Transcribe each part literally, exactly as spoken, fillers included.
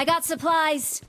I got supplies.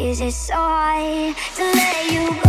is it so hard to let you go?